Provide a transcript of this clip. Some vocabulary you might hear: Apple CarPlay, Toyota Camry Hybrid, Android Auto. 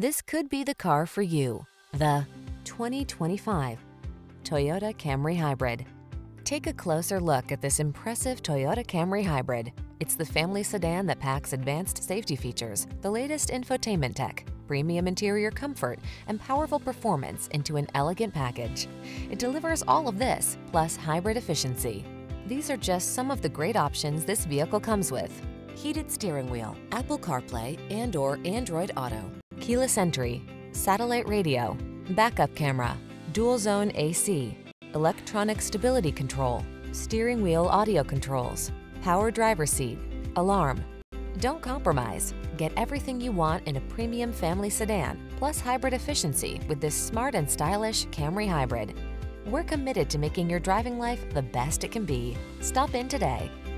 This could be the car for you. The 2025 Toyota Camry Hybrid. Take a closer look at this impressive Toyota Camry Hybrid. It's the family sedan that packs advanced safety features, the latest infotainment tech, premium interior comfort, and powerful performance into an elegant package. It delivers all of this, plus hybrid efficiency. These are just some of the great options this vehicle comes with: heated steering wheel, Apple CarPlay and/or Android Auto, keyless entry, satellite radio, backup camera, dual zone AC, electronic stability control, steering wheel audio controls, power driver seat, alarm. Don't compromise. Get everything you want in a premium family sedan, plus hybrid efficiency with this smart and stylish Camry Hybrid. We're committed to making your driving life the best it can be. Stop in today.